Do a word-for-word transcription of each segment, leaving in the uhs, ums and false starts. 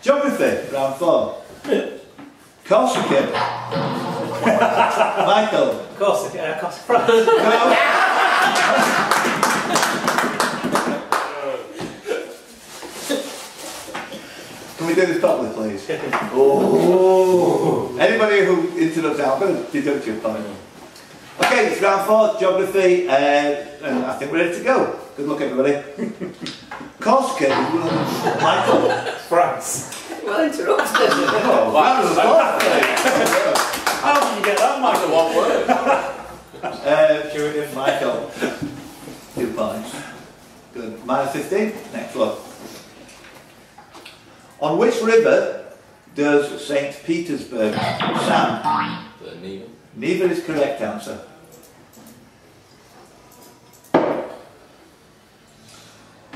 Geography, round four. Corsica. Michael. Corsica, uh, Corsica. Can we do this properly, please? Oh. Anybody who interrupts out, I'm going to deduct your point. Okay, it's round four, geography, uh, and I think we're ready to go. Good luck, everybody. Corsica, Michael, France. Well interrupted. Oh, that was a How did you get that, Michael? One word. uh, Curative Michael. Two points. Good. minus fifteen. Next one. On which river does Saint Petersburg stand? The Neva. Neva is correct answer.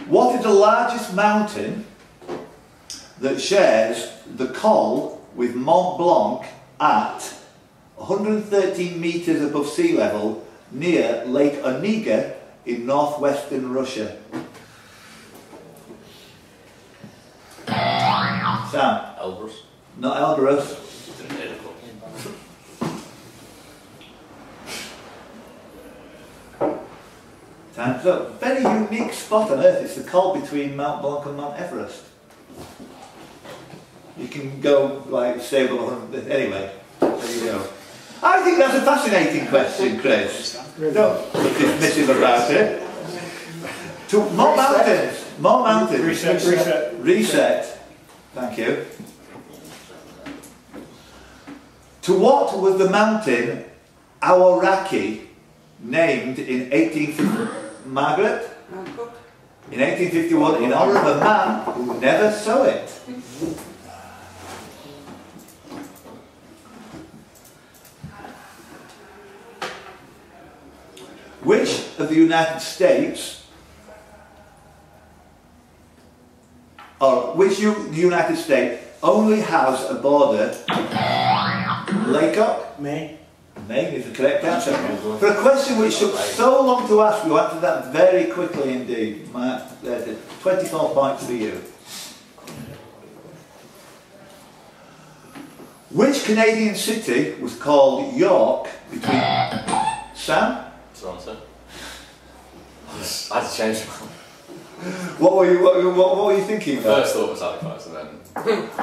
What is the largest mountain that shares the col with Mont Blanc at one hundred thirteen metres above sea level near Lake Onega in northwestern Russia? Sam? Elbrus. Not Elbrus. Time's up. Very unique spot on Earth. It's the col between Mount Blanc and Mount Everest. You can go, like, stay above one hundred... Anyway, there you go. I think that's a fascinating question, Chris. Don't be dismissive about it. To more mountains. More mountains. Reset. Reset. Reset. Reset. Thank you. To what was the mountain Aoraki named in eighteen fifty... Margaret? In eighteen fifty-one, in honour of a man who never saw it. Which of the United States, or which you, the United States only has a border with Lake Onega? Maine. Maine is the correct answer. For a question which took so long to ask, you answered that very quickly indeed. Mark, twenty-four points for you. Which Canadian city was called York between... Sam? Toronto. I had to change one. What were you, what, what, what were you thinking about? First thought was Halifax and then...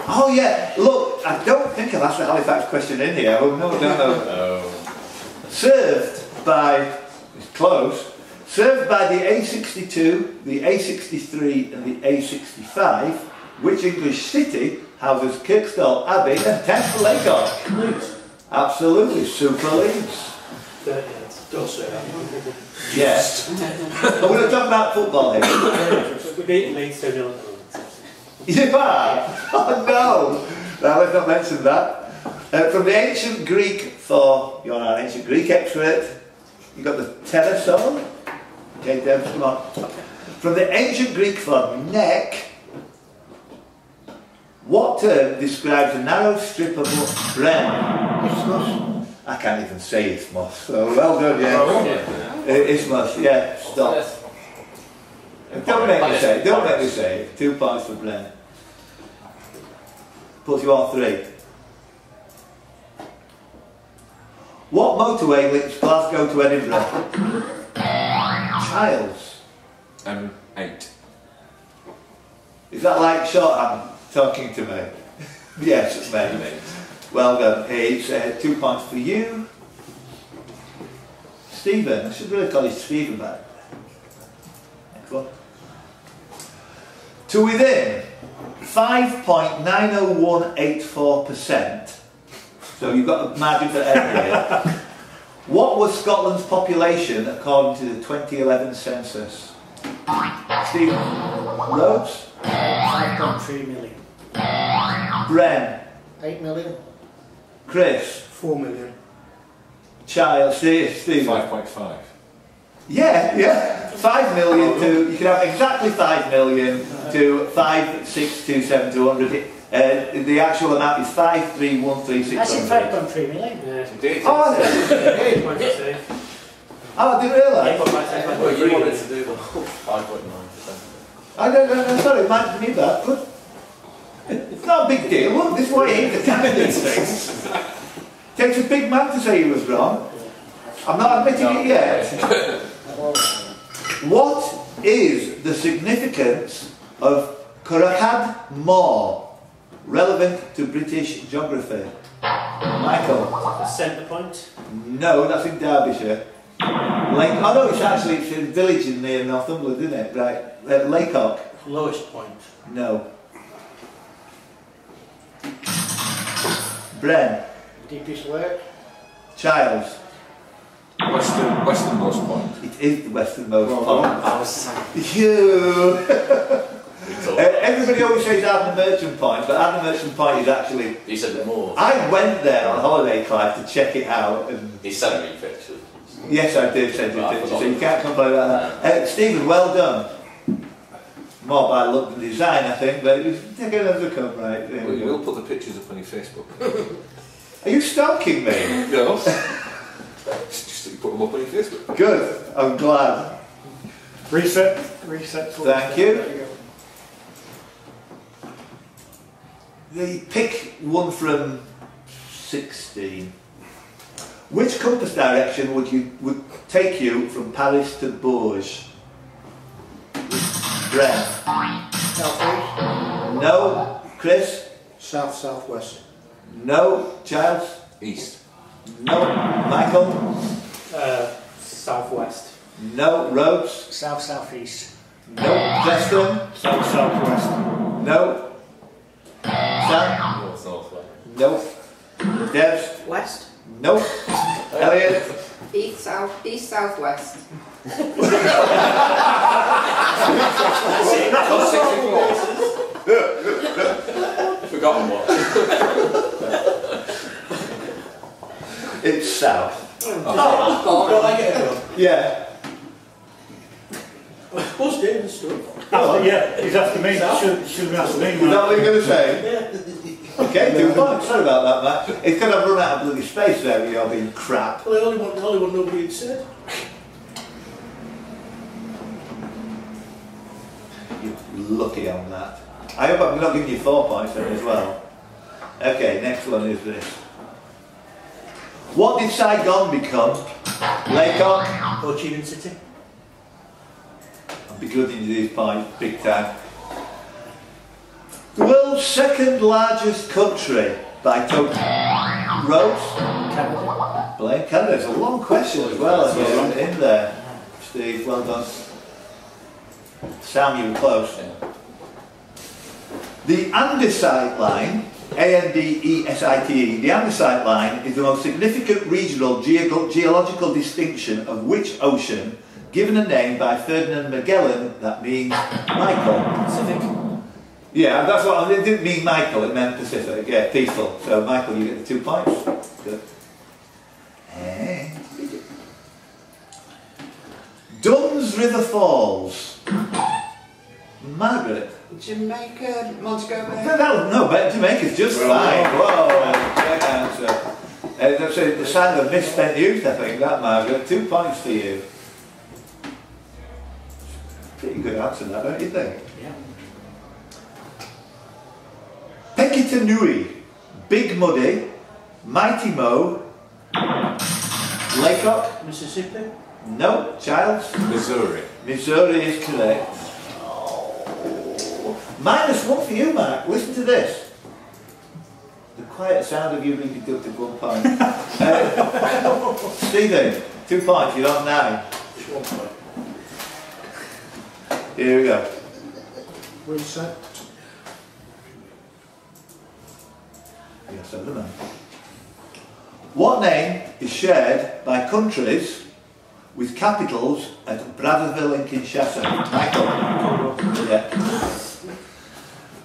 Oh yeah, look, I don't think I've asked the Halifax question in here. Oh no, no, no. no. Served by... It's close. Served by the A sixty-two, the A sixty-three and the A sixty-five, which English city houses Kirkstall Abbey and Temple Lake? Absolutely, Super Leagues. Don't say that. Yes. I want to talk about football here. We beat Leeds two nil. You are? Oh no! Now I've not mentioned that. Uh, from the ancient Greek for, you're an ancient Greek expert, you got the pterosaur? Okay, Deb, come on. From the ancient Greek for neck, what term describes a narrow strip of bren? I can't even say isthmus, so well done, yeah. Oh, yeah. Uh, isthmus, yeah, stop. Don't make me say it, don't make me say it. Two points for Blair. Put you on three. What motorway links Glasgow to Edinburgh? Childs. Um, eight. Is that like shorthand talking to me? Yes, it's me. Well done, it's uh, two points for you. Stephen, I should really call you Stephen back. Next one. To within five point nine oh one eight four percent, so you've got a margin for error here. What was Scotland's population according to the twenty eleven census? Stephen. Rhodes? five point three million. Bren? eight million. Chris? four million. Child, Steve? five point five. Yeah, yeah. five million to, you can have exactly five million to five, six, two, seven, two hundred. Uh, the actual amount is five, three, one, three, six. That's in five point three million. Yeah, indeed. Oh, I oh, I didn't realise. Yeah, well, you wanted to do the whole five point nine percent. I don't know, I'm sorry, mad me that, but it's not a big deal. Look, this way ain't the time these things. Takes a big man to say he was wrong. I'm not admitting no. it yet. What is the significance of Coracad Mor relevant to British geography? Michael. Centre Point? No, that's in Derbyshire. Lake, oh no, it's actually it's a village in near Northumberland, isn't it? Right. Uh, Laycock. Lowest Point? No. Bren. Deepest Lake? Childs. Western, westernmost point. It is the westernmost well, point. I was you. uh, everybody always says Arden Merchant Point, but Arden Merchant Point is actually. He said the more. I went there on holiday, Clive, to check it out. And he sent me pictures. Yes, I did send you pictures, so you can't complain about that. Uh, Stephen, well done. More by look and design, I think, but it was taking another come right. Well, we will put the pictures up on your Facebook. Are you stalking me? No. Just that you put them up on your Facebook. Good. I'm glad. Reset. Reset. Thank you. you the pick one from sixteen. Which compass direction would you would take you from Paris to Bourges? Breath. Southeast? No. Chris? South southwest. No. Charles? East. No. Michael? Uh, southwest. No. Rhodes? South southeast. No. Justin? South southwest. No. Sam? North northwest. No. Debs? West? No. Elliot? East south east southwest. Forgotten what? It's south. Oh, oh, oh, I get it. Yeah. What's David's story? Oh, yeah, he's after me. Should, should have asked me. Is that what you're going to say? Yeah. Okay, do one. Sorry about that, Matt. It's going to have run out of bloody space there with you all being crap. Well, the only one, the only one nobody had said. Lucky on that. I hope I'm not giving you four points there as well. Okay, next one is this. What did Saigon become? Laycock? Ho Chi Minh City. I'm begrudging you these points, big time. The world's second largest country by total. Rhodes? Canada. Blake, Canada. It's a long question as well, I think, isn't it? In there. Steve, well done. Sam, you were close. Yeah. The andesite line, A N D E S I T E, the andesite line is the most significant regional geo geological distinction of which ocean, given a name by Ferdinand Magellan that means Michael. Pacific. Yeah, that's what I, it didn't mean Michael, it meant Pacific. Yeah, peaceful. So Michael, you get the two points. Good. And Duns River Falls. Margaret. Jamaica, Montego Bay. No, no, but Jamaica's just well, fine. Whoa. Great answer. So the sign of misspent youth, I think, that Margaret. Two points for you. Pretty good answer, that, don't you think? Yeah. Pekitanui. Big Muddy. Mighty Mo. Laycock. Mississippi. No, Childs? Missouri. Missouri is correct. Oh. Minus one for you, Mark. Listen to this. The quiet sound of you being deducted one point. uh, Stephen, two points, you're on nine. One point. Here we go. Reset. Yes, I don't know. What name is shared by countries with capitals at Brazzaville and Kinshasa? Michael. Yeah.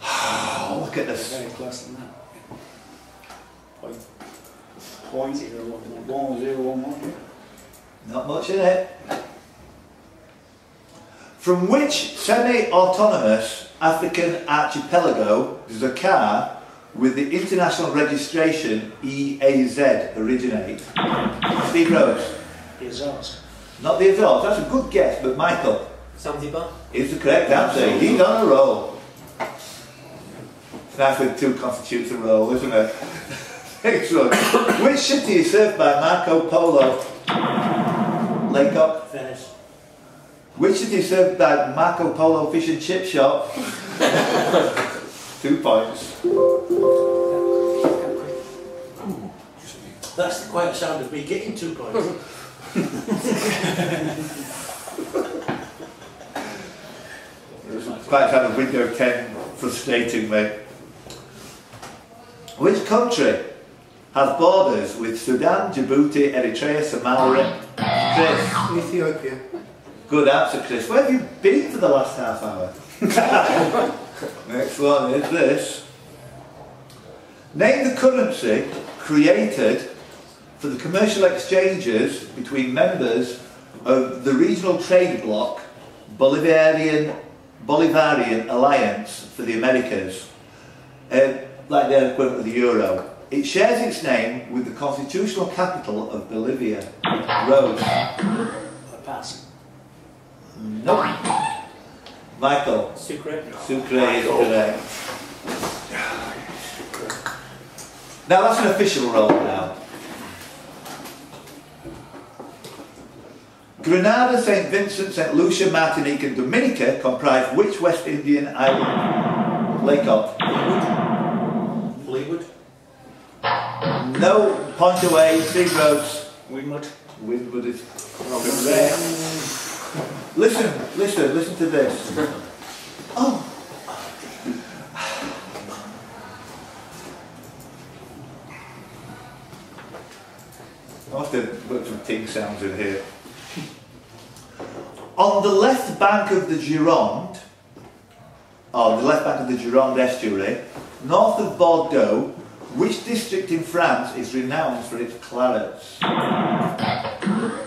Oh, look at this. Very close on that. Point. Point zero one one zero one one. Not much in it. From which semi-autonomous African archipelago does a car with the international registration E A Z originate? Steve Rose. The Azores. Not the Azores, that's a good guess, but Michael. Zanzibar? Is the correct answer. He's on a roll. That's with two constitutes a roll, isn't it? Excellent. Which city is served by Marco Polo? Laycock? Venice. Which city is served by Marco Polo Fish and Chip Shop? Two points. That's quite a sound of me getting two points. Quite had a window of ten frustrating me. Which country has borders with Sudan, Djibouti, Eritrea, Somalia? Chris? Ethiopia. Good answer, Chris. Where have you been for the last half hour? Next one is this. Name the currency created for the commercial exchanges between members of the regional trade bloc Bolivarian, Bolivarian Alliance for the Americas, uh, like their equivalent of the Euro. It shares its name with the constitutional capital of Bolivia. Rhodes. Pass. No. Michael. Sucre. Sucre is correct. Now that's an official role now. Grenada, Saint Vincent, Saint Lucia, Martinique and Dominica comprise which West Indian island? Laycock. Fleetwood. No, point away, Sea Roads. Windward. Windward is correct. Listen, listen, listen to this. Oh. I have to put some ting sounds in here. On the left bank of the Gironde, or the left bank of the Gironde estuary, north of Bordeaux, which district in France is renowned for its clarets?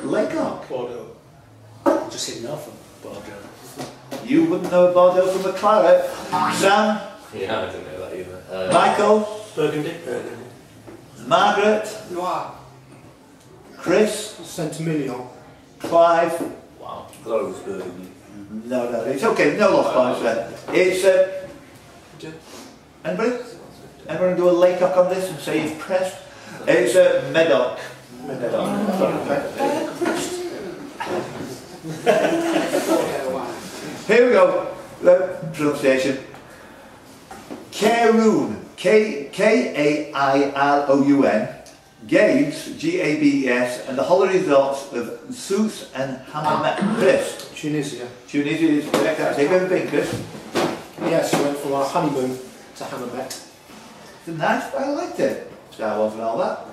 Lecoq. Bordeaux. Just in north of Bordeaux. You wouldn't know Bordeaux from a claret. Sam? Yeah, I didn't know that either. Uh, Michael? Burgundy. Burgundy. Margaret? Loire. Chris? Saint-Emilion. Clive? Wow. I thought it was Burgundy. No, no, it's okay, no lost points there. It's, uh... anybody? Everyone do a Laycock on this and say you've pressed? It's a uh, Médoc. Médoc. Here we go, the pronunciation. Kairoun, K A I R O U N, Gabes, G A B E S, and the holiday resorts of Sousse and Hammamet. Tunisia. Tunisia is correct. Have you ever been, Chris? Yes, we went for our honeymoon to Hammamet. It's nice, but I liked it. Star Wars and all that.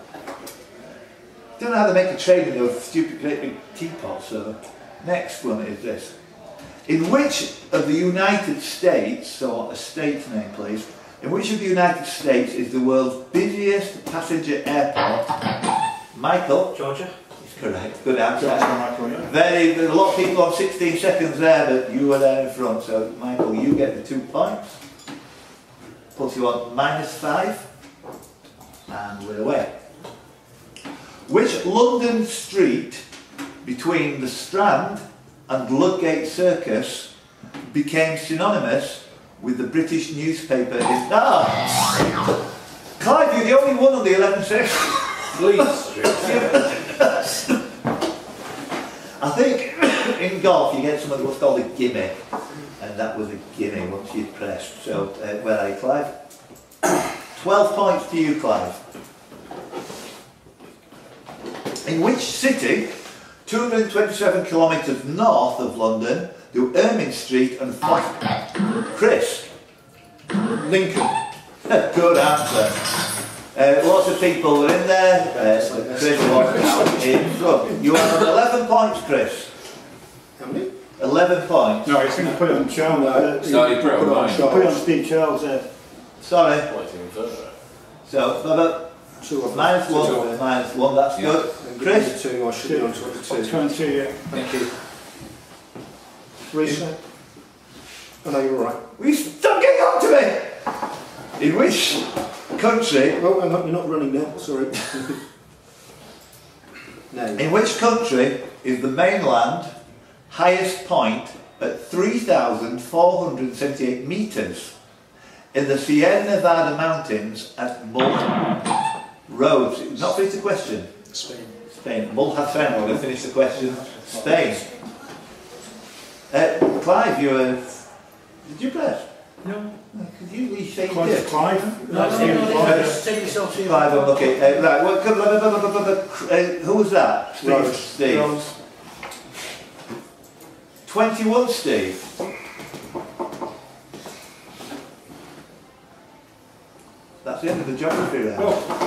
Don't know how to make a train with those stupid great big teapots, so... Next one is this. In which of the United States, so a state name please, in which of the United States is the world's busiest passenger airport? Michael? Georgia. It's correct. Good answer. Georgia. Very, there's a lot of people on sixteen seconds there, but you were there in front, so Michael, you get the two points. Plus you want minus five, and we're away. Which London street between the Strand and Ludgate Circus became synonymous with the British newspaper? Ah! Clive, you're the only one on the eleven six. Please. I think in golf you get something what's called a gimme. And that was a gimme once you'd pressed. So, uh, where are you, Clive? Twelve points to you, Clive. In which city, two hundred twenty-seven kilometres north of London, do Ermine Street and Fox... Chris? Lincoln. Good answer. Uh, lots of people were in there. Uh, so Chris walked out in front. You have eleven points, Chris. How many? eleven points. No, he's going to put it on Charles. Uh, no, you put it on mine. Put it on Steve Charles there. Sorry. So, another two minus one, two one. minus one, that's yeah. good. Chris? Two, I should be on twenty-two. twenty-two, yeah. Thank you. Reason? I know you're right. You stop getting on to me! In which country... Well, I'm not, you're not running now, sorry. No. In which country is the mainland highest point at three thousand four hundred seventy-eight metres in the Sierra Nevada mountains at Mult Roads. It's not finished the question. Spain. Spain. Mulhacén, I'm going to finish the question. Spain. Uh, Clive, you were... Did you press? No. Could you reshape it? Clive? No, no, no, no, take yourself here. Clive, I'm looking. Uh, right, well, uh, who was that? Steve. Rose. Steve. Rose. twenty-one, Steve. That's the end of the geography round. Oh.